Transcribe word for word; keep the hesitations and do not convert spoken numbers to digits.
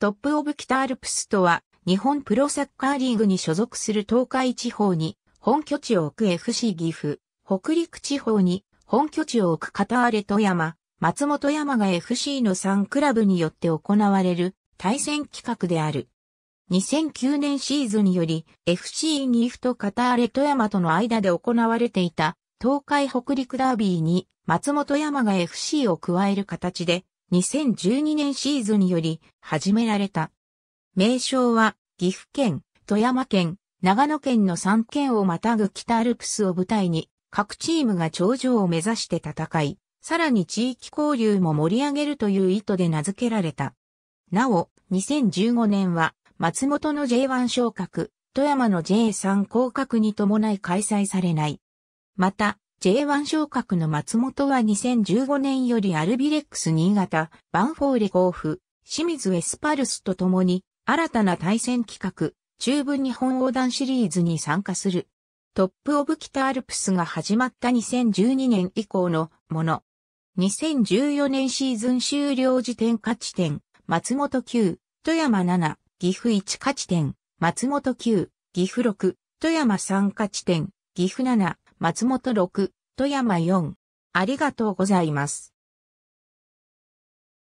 トップオブ北アルプスとは、日本プロサッカーリーグに所属する東海地方に本拠地を置く エフシー 岐阜、北陸地方に本拠地を置く片荒れ富山、松本山雅が エフシー のさんクラブによって行われる対戦企画である。にせんきゅうねんシーズンにより エフシー 岐阜と片荒れ富山との間で行われていた東海北陸ダービーに松本山雅 エフシー を加える形でにせんじゅうにねんシーズンにより始められた。名称は岐阜県、富山県、長野県のさん県をまたぐ北アルプスを舞台に各チームが頂上を目指して戦い、さらに地域交流も盛り上げるという意図で名付けられた。なお、にせんじゅうごねんは松本の ジェイワン 昇格、富山の ジェイスリー 降格に伴い開催されない。また、ジェイワン 昇格の松本はにせんじゅうごねんよりアルビレックス新潟、ヴァンフォーレ甲府、清水エスパルスとともに、新たな対戦企画、中部日本横断シリーズに参加する。トップオブ北アルプスが始まったにせんじゅうにねん以降のもの。にせんじゅうよねんシーズン終了時点勝ち点、松本きゅう、富山なな、岐阜いち勝ち点、松本きゅう、岐阜ろく、富山さん勝ち点、岐阜なな、松本ろく、富山よん。ありがとうございます。